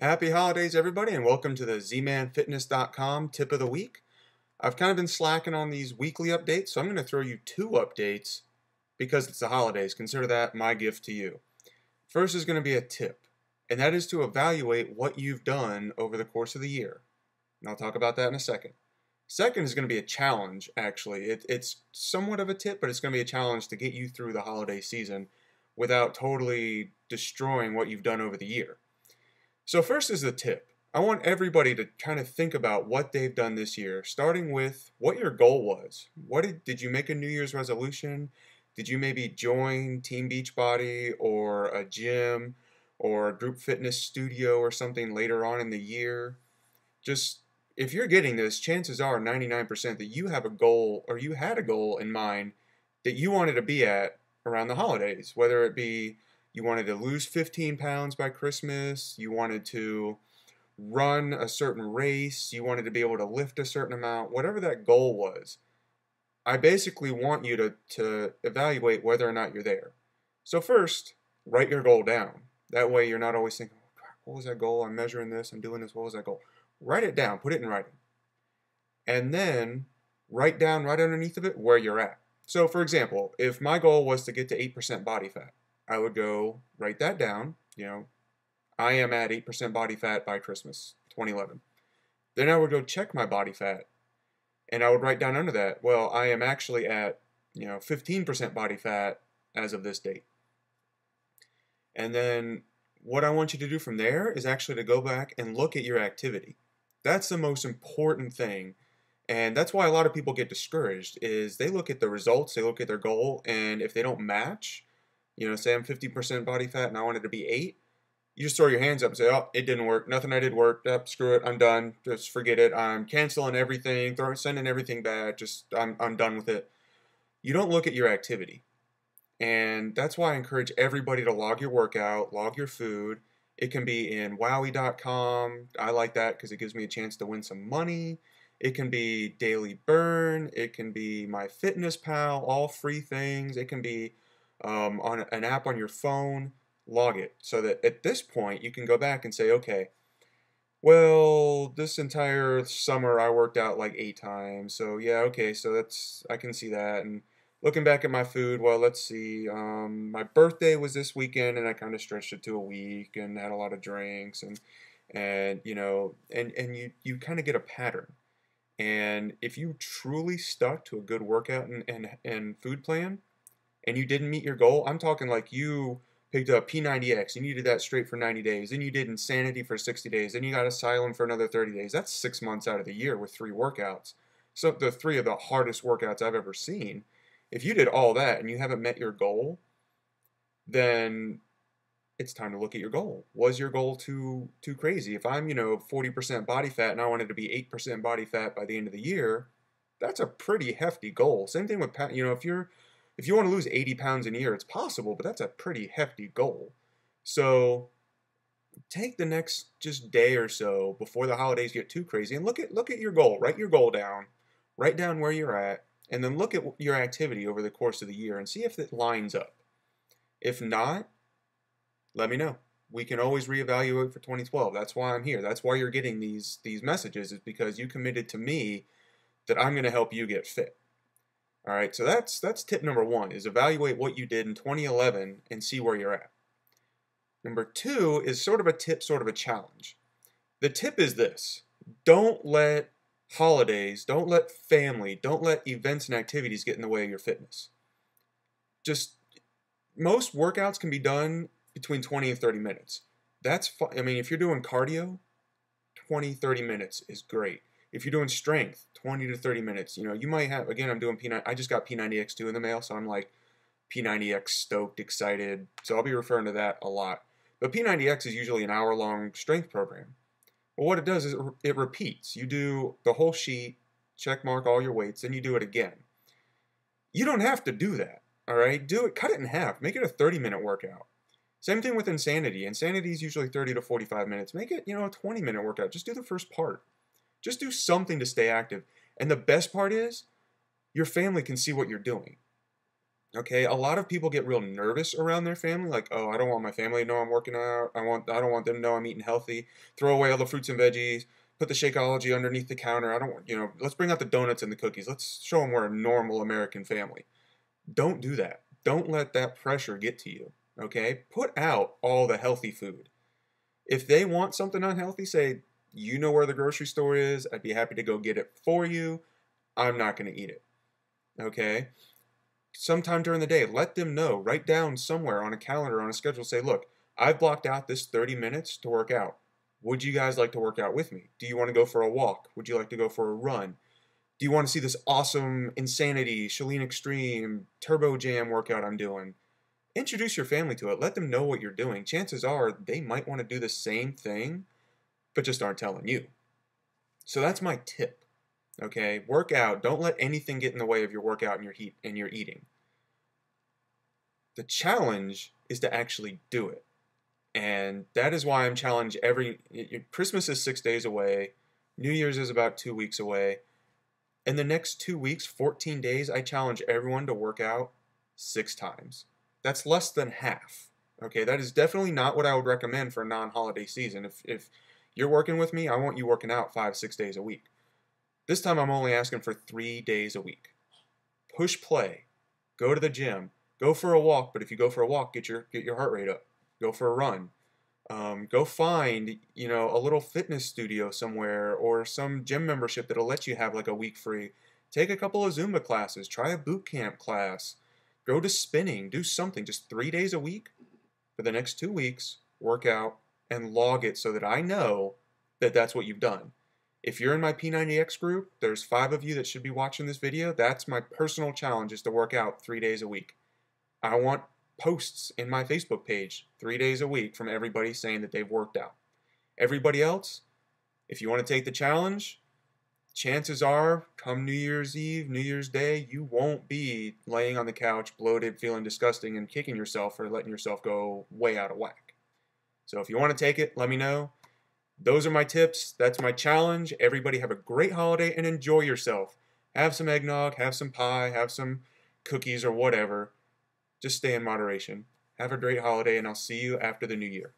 Happy holidays, everybody, and welcome to the ZManFitness.com tip of the week. I've kind of been slacking on these weekly updates, so I'm going to throw you two updates because it's the holidays. Consider that my gift to you. First is going to be a tip, and that is to evaluate what you've done over the course of the year. And I'll talk about that in a second. Second is going to be a challenge, actually. It's somewhat of a tip, but it's going to be a challenge to get you through the holiday season without totally destroying what you've done over the year. So first is the tip. I want everybody to kind of think about what they've done this year, starting with what your goal was. Did you make a New Year's resolution? Did you maybe join Team Beachbody or a gym or a group fitness studio or something later on in the year? Just, if you're getting this, chances are 99% that you have a goal or you had a goal in mind that you wanted to be at around the holidays, whether it be you wanted to lose 15 pounds by Christmas, you wanted to run a certain race, you wanted to be able to lift a certain amount, whatever that goal was. I basically want you to evaluate whether or not you're there. So first, write your goal down. That way you're not always thinking, oh, crap, what was that goal? I'm measuring this, I'm doing this, what was that goal? Write it down, put it in writing. And then write down right underneath of it where you're at. So for example, if my goal was to get to 8% body fat, I would go write that down, you know, I am at 8% body fat by Christmas 2011. Then I would go check my body fat and I would write down under that, well, I am actually at, you know, 15% body fat as of this date. And then what I want you to do from there is actually to go back and look at your activity. That's the most important thing. And that's why a lot of people get discouraged is they look at the results, they look at their goal, and if they don't match, you know, say I'm 50% body fat and I wanted to be 8%, you just throw your hands up and say, oh, it didn't work. Nothing I did worked. Oh, screw it. I'm done. Just forget it. I'm canceling everything, sending everything back. Just I'm done with it. You don't look at your activity. And that's why I encourage everybody to log your workout, log your food. It can be in wowie.com. I like that because it gives me a chance to win some money. It can be Daily Burn. It can be My Fitness Pal, all free things. It can be on an app on your phone. Log it so that at this point you can go back and say, okay, well, this entire summer I worked out like 8 times, so yeah, okay, so that's, I can see that. And looking back at my food, well, let's see, my birthday was this weekend and I kind of stretched it to a week and had a lot of drinks and you know, and you kind of get a pattern. And if you truly stuck to a good workout and food plan, and you didn't meet your goal, I'm talking like you picked up P90X, and you did that straight for 90 days, then you did Insanity for 60 days, then you got Asylum for another 30 days. That's 6 months out of the year with 3 workouts. So the 3 of the hardest workouts I've ever seen. If you did all that and you haven't met your goal, then it's time to look at your goal. Was your goal too crazy? If I'm, you know, 40% body fat and I wanted to be 8% body fat by the end of the year, that's a pretty hefty goal. Same thing with, you know, if you want to lose 80 pounds in a year, it's possible, but that's a pretty hefty goal. So take the next just day or so before the holidays get too crazy and look at your goal. Write your goal down. Write down where you're at, and then look at your activity over the course of the year and see if it lines up. If not, let me know. We can always reevaluate for 2012. That's why I'm here. That's why you're getting these messages, is because you committed to me that I'm going to help you get fit. All right, so that's tip number 1, is evaluate what you did in 2011 and see where you're at. Number 2 is sort of a tip, sort of a challenge. The tip is this: don't let holidays, don't let family, don't let events and activities get in the way of your fitness. Just, most workouts can be done between 20 and 30 minutes. That's fine. I mean, if you're doing cardio, 20, 30 minutes is great. If you're doing strength, 20 to 30 minutes, you know, you might have, again, I just got P90X2 in the mail, so I'm like P90X stoked, excited, so I'll be referring to that a lot. But P90X is usually an hour-long strength program. Well, what it does is it repeats. You do the whole sheet, check mark all your weights, then you do it again. You don't have to do that, all right? Do it, cut it in half, make it a 30-minute workout. Same thing with Insanity. Insanity is usually 30 to 45 minutes. Make it, you know, a 20-minute workout. Just do the first part. Just do something to stay active. And the best part is your family can see what you're doing. Okay, a lot of people get real nervous around their family, like, oh, I don't want my family to know I'm working out, I don't want them to know I'm eating healthy, throw away all the fruits and veggies, put the Shakeology underneath the counter, I don't want, you know, let's bring out the donuts and the cookies, let's show them we're a normal American family. Don't do that. Don't let that pressure get to you, okay? Put out all the healthy food. If they want something unhealthy, say, you know where the grocery store is, I'd be happy to go get it for you, I'm not going to eat it, okay? Sometime during the day, let them know, write down somewhere on a calendar, on a schedule, say, look, I've blocked out this 30 minutes to work out. Would you guys like to work out with me? Do you want to go for a walk? Would you like to go for a run? Do you want to see this awesome Insanity, Chalene Extreme, Turbo Jam workout I'm doing? Introduce your family to it. Let them know what you're doing. Chances are they might want to do the same thing, but just aren't telling you. So that's my tip. Okay, work out. Don't let anything get in the way of your workout and your heat and your eating. The challenge is to actually do it. And that is why I'm challenged every... Christmas is 6 days away. New Year's is about 2 weeks away. In the next 2 weeks, 14 days, I challenge everyone to work out 6 times. That's less than half. Okay, that is definitely not what I would recommend for a non-holiday season. If you're working with me, I want you working out 5-6 days a week. This time I'm only asking for 3 days a week. Push play. Go to the gym. Go for a walk, but if you go for a walk, get your heart rate up. Go for a run. Go find, you know, a little fitness studio somewhere or some gym membership that'll let you have like a week free. Take a couple of Zumba classes. Try a boot camp class. Go to spinning. Do something. Just 3 days a week for the next 2 weeks. Work out and log it so that I know that that's what you've done. If you're in my P90X group, there's 5 of you that should be watching this video. That's my personal challenge, is to work out 3 days a week. I want posts in my Facebook page 3 days a week from everybody saying that they've worked out. Everybody else, if you want to take the challenge, chances are come New Year's Eve, New Year's Day, you won't be laying on the couch bloated, feeling disgusting, and kicking yourself for letting yourself go way out of whack. So if you want to take it, let me know. Those are my tips. That's my challenge. Everybody have a great holiday and enjoy yourself. Have some eggnog, have some pie, have some cookies or whatever. Just stay in moderation. Have a great holiday, and I'll see you after the new year.